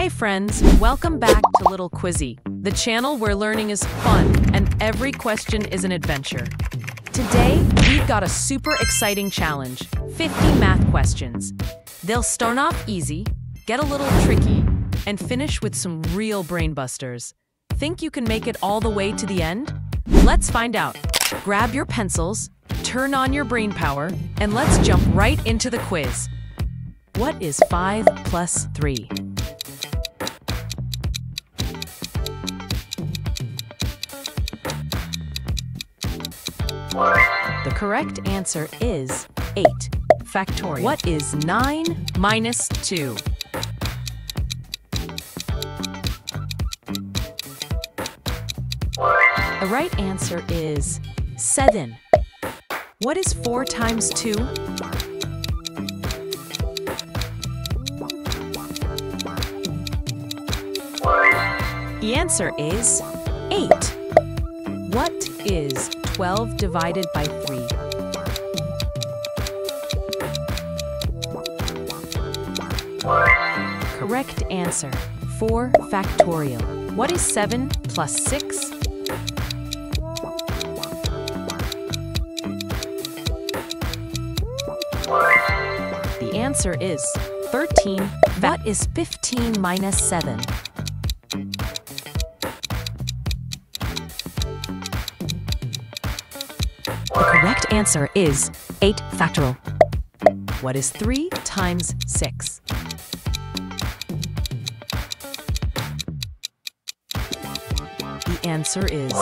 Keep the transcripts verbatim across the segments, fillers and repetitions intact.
Hey friends, welcome back to Little Quizzy, the channel where learning is fun and every question is an adventure. Today, we've got a super exciting challenge, fifty math questions. They'll start off easy, get a little tricky, and finish with some real brainbusters. Think you can make it all the way to the end? Let's find out. Grab your pencils, turn on your brain power, and let's jump right into the quiz. What is five plus three? The correct answer is eight factorial. What is nine minus two? The right answer is seven. What is four times two? The answer is eight. What is twelve divided by three? Correct answer, four factorial. What is seven plus six? The answer is thirteen. What is fifteen minus seven? The correct answer is eight factorial. What is three times six? The answer is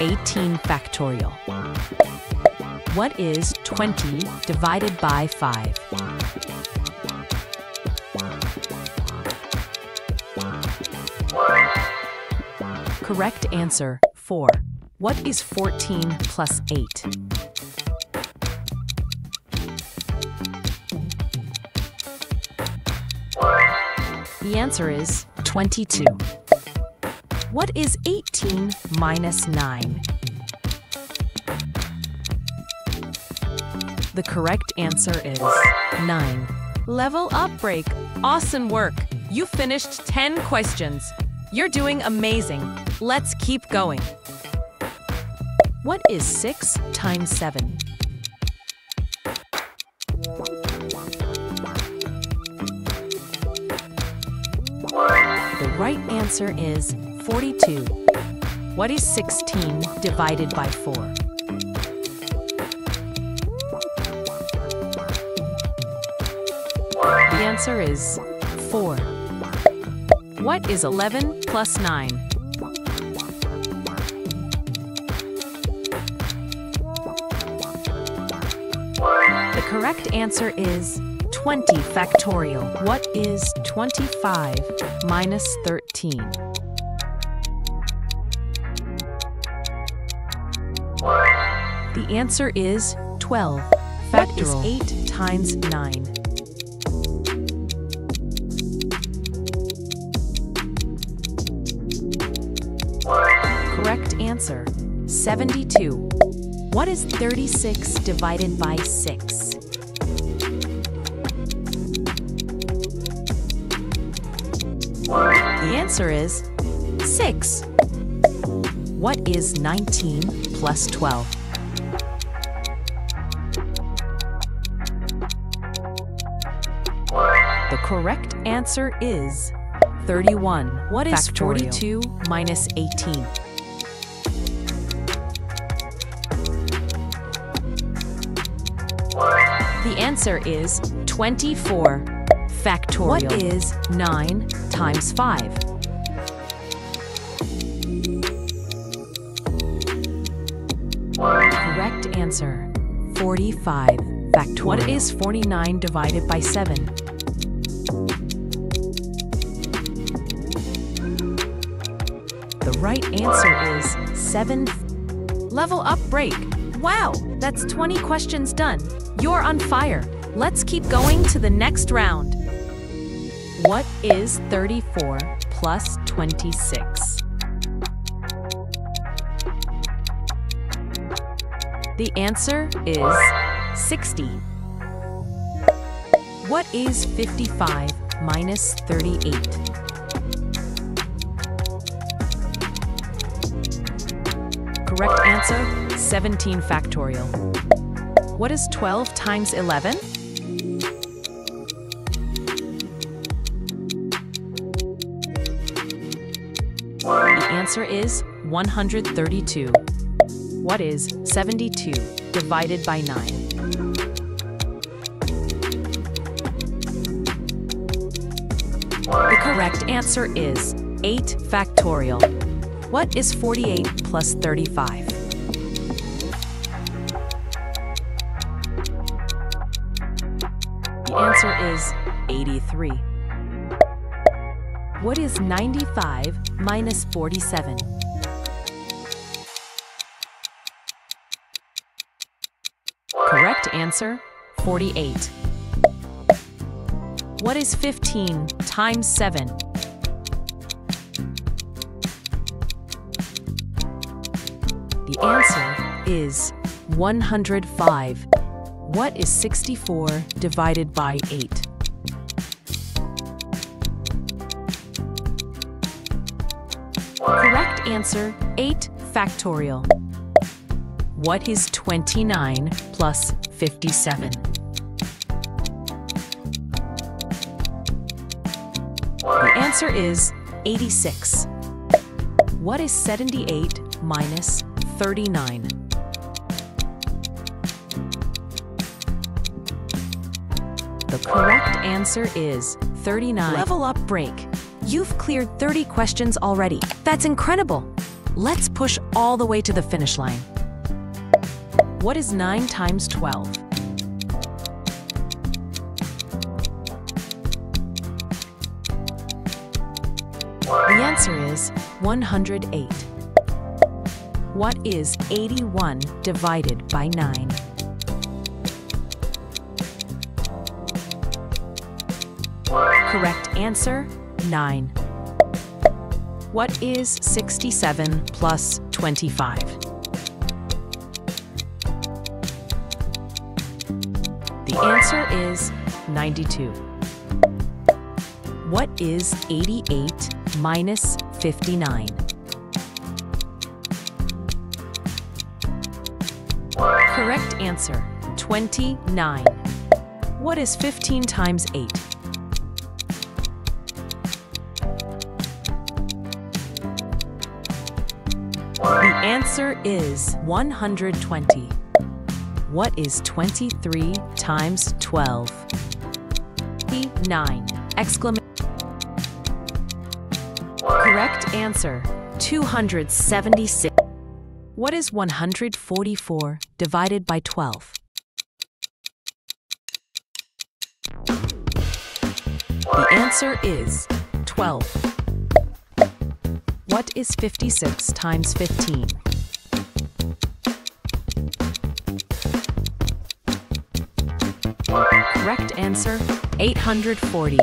eighteen factorial. What is twenty divided by five? Correct answer, four. What is fourteen plus eight? The answer is twenty-two. What is eighteen minus nine? The correct answer is nine. Level up break. Awesome work. You finished ten questions. You're doing amazing. Let's keep going. What is six times seven? The right answer is forty-two. What is sixteen divided by four? The answer is four. What is eleven plus nine? The correct answer is twenty factorial. What is twenty-five minus thirteen? The answer is twelve factorial. What is eight times nine? Correct answer, seventy-two. What is thirty-six divided by six? The answer is six. What is nineteen plus twelve? The correct answer is thirty-one. What is factorial? forty-two minus eighteen? The answer is twenty-four factorial. What is nine times five? Correct answer, forty-five factorial. What is forty-nine divided by seven? The right answer is seven. Level up break. Wow, that's twenty questions done. You're on fire. Let's keep going to the next round. What is thirty-four plus twenty-six? The answer is sixty. What is fifty-five minus thirty-eight? answer, seventeen factorial. What is twelve times eleven? The answer is one hundred thirty-two. What is seventy-two divided by nine? The correct answer is eight factorial. What is forty-eight plus thirty-five? The answer is eighty-three. What is ninety-five minus forty-seven? Correct answer, forty-eight. What is fifteen times seven? The answer is one hundred five. What is sixty-four divided by eight? Correct answer, eight factorial. What is twenty-nine plus fifty-seven? The answer is eighty-six. What is seventy-eight minus thirty-nine? The correct answer is thirty-nine. Level up break. You've cleared thirty questions already. That's incredible. Let's push all the way to the finish line. What is nine times twelve? The answer is one hundred eight. What is eighty-one divided by nine? Correct answer, nine. What is sixty-seven plus twenty-five? The answer is ninety-two. What is eighty-eight minus fifty-nine? Correct answer, twenty-nine. What is fifteen times eight? The answer is one hundred twenty. What is twenty-three times twelve? nine! Exclamation! Correct answer, two hundred seventy-six. What is one hundred forty-four divided by twelve? The answer is twelve. What is fifty-six times fifteen? Correct answer, eight hundred forty.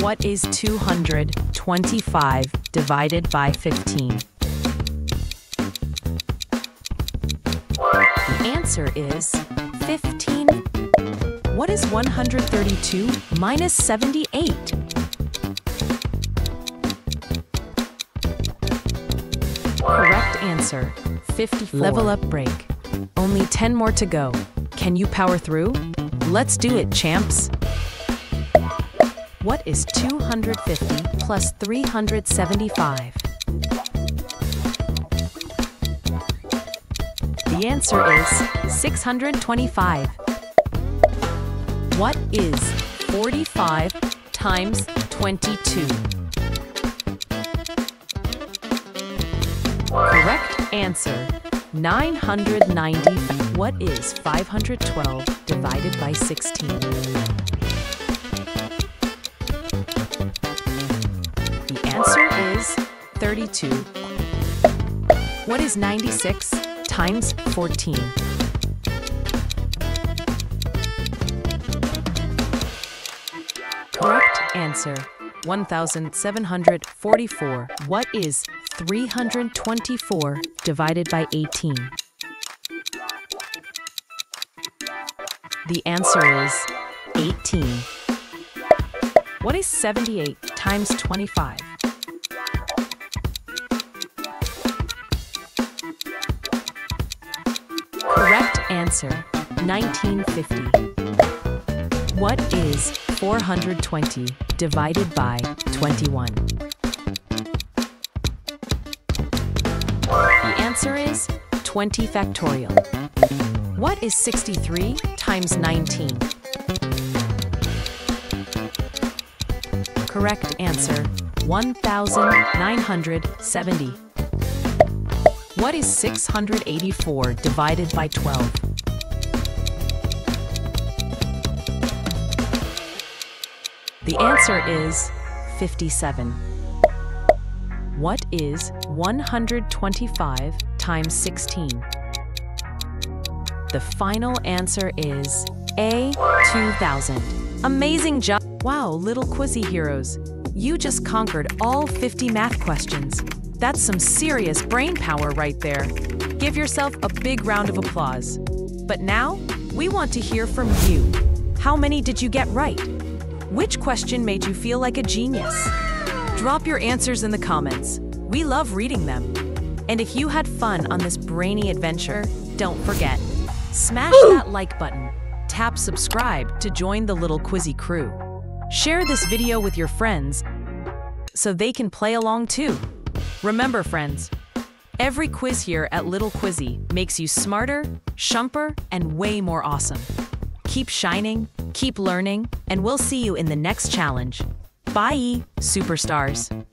What is two hundred twenty-five divided by fifteen? The answer is fifteen. What is one hundred thirty-two minus seventy-eight? Correct answer, fifty-four. Level up break. Only ten more to go. Can you power through? Let's do it, champs! What is two hundred fifty plus three hundred seventy-five? The answer is six hundred twenty-five. What is forty-five times twenty-two? Correct answer, nine hundred ninety. What is five hundred twelve divided by sixteen? The answer is thirty-two. What is ninety-six times fourteen? Correct answer, one thousand seven hundred forty-four. What is three hundred twenty-four divided by eighteen? The answer is eighteen. What is seventy-eight times twenty-five? Answer, nineteen fifty. What is four hundred twenty divided by twenty-one? The answer is twenty factorial. What is sixty-three times nineteen? Correct answer, one thousand nine hundred seventy. What is six hundred eighty-four divided by twelve? The answer is fifty-seven. What is one hundred twenty-five times sixteen? The final answer is A, two thousand. Amazing job! Wow, Little Quizzy heroes, you just conquered all fifty math questions. That's some serious brain power right there. Give yourself a big round of applause. But now, we want to hear from you. How many did you get right? Which question made you feel like a genius? Drop your answers in the comments. We love reading them. And if you had fun on this brainy adventure, don't forget, smash that like button. Tap subscribe to join the Little Quizzy crew. Share this video with your friends so they can play along too. Remember friends, every quiz here at Little Quizzy makes you smarter, shumper, and way more awesome. Keep shining, keep learning, and we'll see you in the next challenge. Bye, superstars.